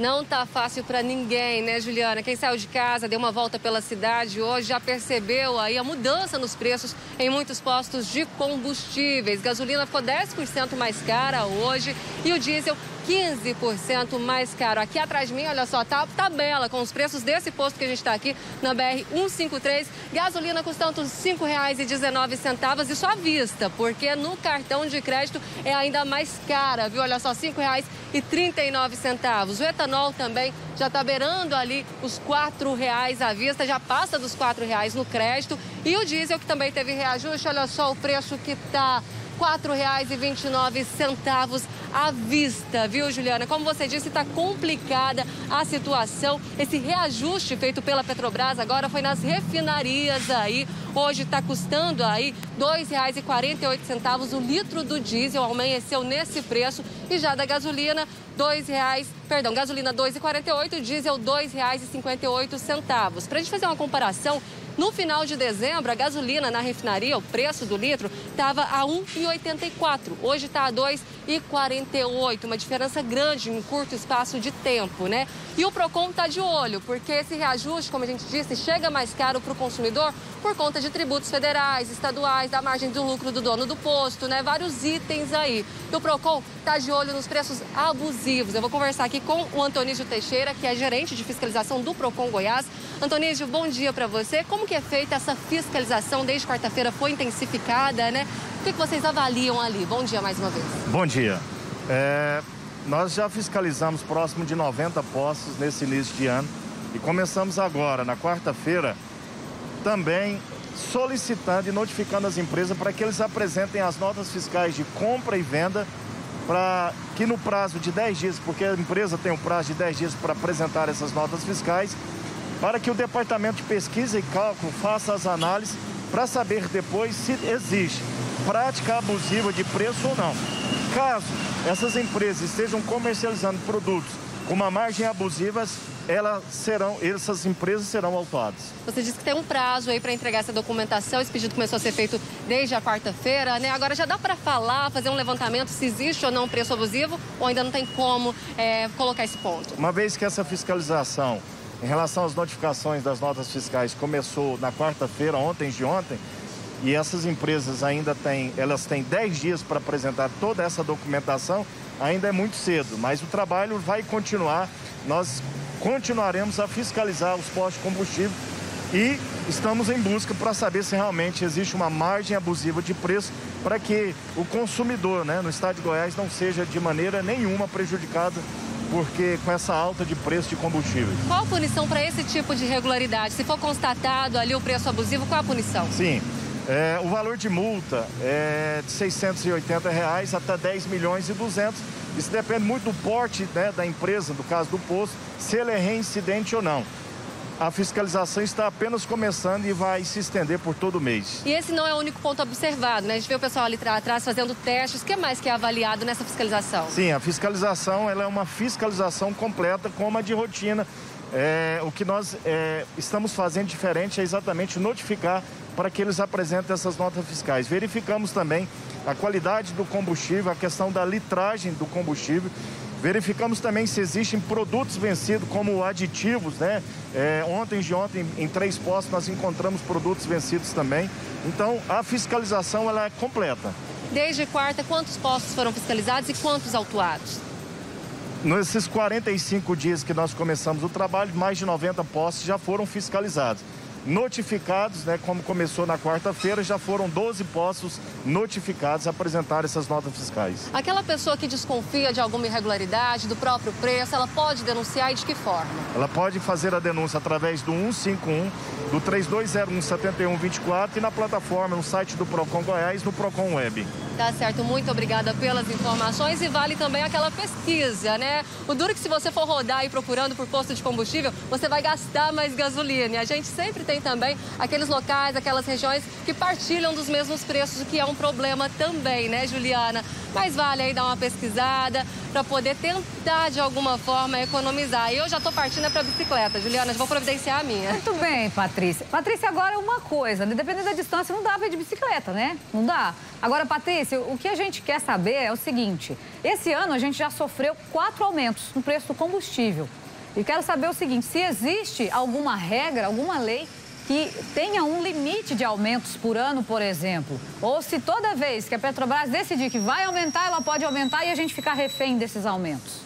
Não tá fácil para ninguém, né, Juliana? Quem saiu de casa, deu uma volta pela cidade hoje, já percebeu aí a mudança nos preços em muitos postos de combustíveis. Gasolina ficou 10% mais cara hoje e o diesel 15% mais caro. Aqui atrás de mim, olha só, tá a tabela com os preços desse posto que a gente está aqui na BR-153. Gasolina custando R$ 5,19 e só à vista, porque no cartão de crédito é ainda mais cara, viu? Olha só, R$ 5,39. O etanol também já está beirando ali os R$ 4,00 à vista, já passa dos R$ 4,00 no crédito. E o diesel, que também teve reajuste, olha só o preço que está... R$ 4,29 à vista, viu, Juliana? Como você disse, está complicada a situação. Esse reajuste feito pela Petrobras agora foi nas refinarias aí. Hoje está custando aí R$ 2,48 o litro do diesel, amanheceu nesse preço. E já da gasolina, gasolina R$ 2,48, diesel R$ 2,58. Para a gente fazer uma comparação, no final de dezembro, a gasolina na refinaria, o preço do litro, estava a R$ 1,84. Hoje está a R$ 2,48, uma diferença grande em um curto espaço de tempo, né? E o PROCON está de olho, porque esse reajuste, como a gente disse, chega mais caro para o consumidor por conta de tributos federais, estaduais, da margem do lucro do dono do posto, né? Vários itens aí. E o PROCON está de olho nos preços abusivos. Eu vou conversar aqui com o Antonísio Teixeira, que é gerente de fiscalização do PROCON Goiás. Antonísio, bom dia para você. Como que é feita essa fiscalização? Desde quarta-feira foi intensificada, né? O que vocês avaliam ali? Bom dia mais uma vez. Bom dia. Nós já fiscalizamos próximo de 90 postos nesse início de ano e começamos agora, na quarta-feira, também solicitando e notificando as empresas para que eles apresentem as notas fiscais de compra e venda para que no prazo de 10 dias, porque a empresa tem um prazo de 10 dias para apresentar essas notas fiscais, para que o Departamento de Pesquisa e Cálculo faça as análises para saber depois se existe prática abusiva de preço ou não. Caso essas empresas estejam comercializando produtos com uma margem abusiva, essas empresas serão autuadas. Você disse que tem um prazo aí para entregar essa documentação. Esse pedido começou a ser feito desde a quarta-feira, né? Agora já dá para falar, fazer um levantamento se existe ou não preço abusivo, ou ainda não tem como colocar esse ponto? Uma vez que essa fiscalização em relação às notificações das notas fiscais começou na quarta-feira, ontem, e essas empresas ainda têm 10 dias para apresentar toda essa documentação, ainda é muito cedo, mas o trabalho vai continuar. Nós continuaremos a fiscalizar os postos de combustível e estamos em busca para saber se realmente existe uma margem abusiva de preço para que o consumidor, né, no estado de Goiás não seja de maneira nenhuma prejudicado, porque com essa alta de preço de combustível. Qual a punição para esse tipo de irregularidade? Se for constatado ali o preço abusivo, qual a punição? Sim, o valor de multa é de R$ 680 até R$ 10.200.000. Isso depende muito do porte, né, da empresa, no caso do posto, se ele é reincidente ou não. A fiscalização está apenas começando e vai se estender por todo o mês. E esse não é o único ponto observado, né? A gente vê o pessoal ali atrás fazendo testes. O que mais que é avaliado nessa fiscalização? Sim, a fiscalização ela é uma fiscalização completa, como a de rotina. O que nós estamos fazendo diferente é exatamente notificar para que eles apresentem essas notas fiscais. Verificamos também a qualidade do combustível, a questão da litragem do combustível. Verificamos também se existem produtos vencidos como aditivos, né? Ontem, em 3 postos, nós encontramos produtos vencidos também. Então, a fiscalização ela é completa. Desde quarta, quantos postos foram fiscalizados e quantos autuados? Nesses 45 dias que nós começamos o trabalho, mais de 90 postos já foram fiscalizados. Notificados, né, como começou na quarta-feira, já foram 12 postos notificados a apresentar essas notas fiscais. Aquela pessoa que desconfia de alguma irregularidade, do próprio preço, ela pode denunciar e de que forma? Ela pode fazer a denúncia através do 151, do 3201-7124 e na plataforma, no site do PROCON Goiás, no Procon Web. Tá certo, muito obrigada pelas informações. E vale também aquela pesquisa, né? O duro que se você for rodar aí procurando por posto de combustível, você vai gastar mais gasolina. E a gente sempre tem também aqueles locais, aquelas regiões que partilham dos mesmos preços, o que é um problema também, né, Juliana? Mas vale aí dar uma pesquisada, para poder tentar, de alguma forma, economizar. E eu já estou partindo para a bicicleta, Juliana, já vou providenciar a minha. Muito bem, Patrícia. Patrícia, agora uma coisa, né? Dependendo da distância, não dá para ir de bicicleta, né? Não dá. Agora, Patrícia, o que a gente quer saber é o seguinte, esse ano a gente já sofreu 4 aumentos no preço do combustível. E quero saber o seguinte, se existe alguma regra, alguma lei que tenha um limite de aumentos por ano, por exemplo, ou se toda vez que a Petrobras decidir que vai aumentar, ela pode aumentar e a gente ficar refém desses aumentos.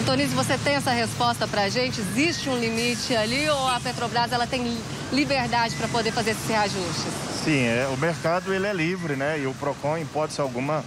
Antonísio, você tem essa resposta pra gente? Existe um limite ali ou a Petrobras ela tem liberdade para poder fazer esses reajustes? Sim, o mercado ele é livre, né? E o PROCON, em hipótese alguma,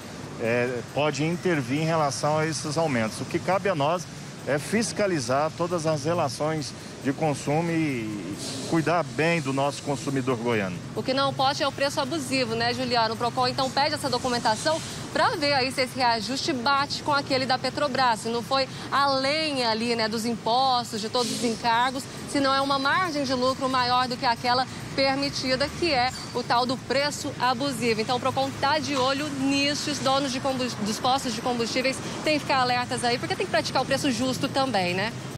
pode intervir em relação a esses aumentos. O que cabe a nós é fiscalizar todas as relações de consumo e cuidar bem do nosso consumidor goiano. O que não pode é o preço abusivo, né, Juliana? O PROCON, então, pede essa documentação para ver aí se esse reajuste bate com aquele da Petrobras, se não foi além ali, né, dos impostos, de todos os encargos, se não é uma margem de lucro maior do que aquela permitida, que é o tal do preço abusivo. Então, o PROCON está de olho nisso, os donos dos postos de combustíveis têm que ficar alertas aí, porque tem que praticar o preço justo também, né?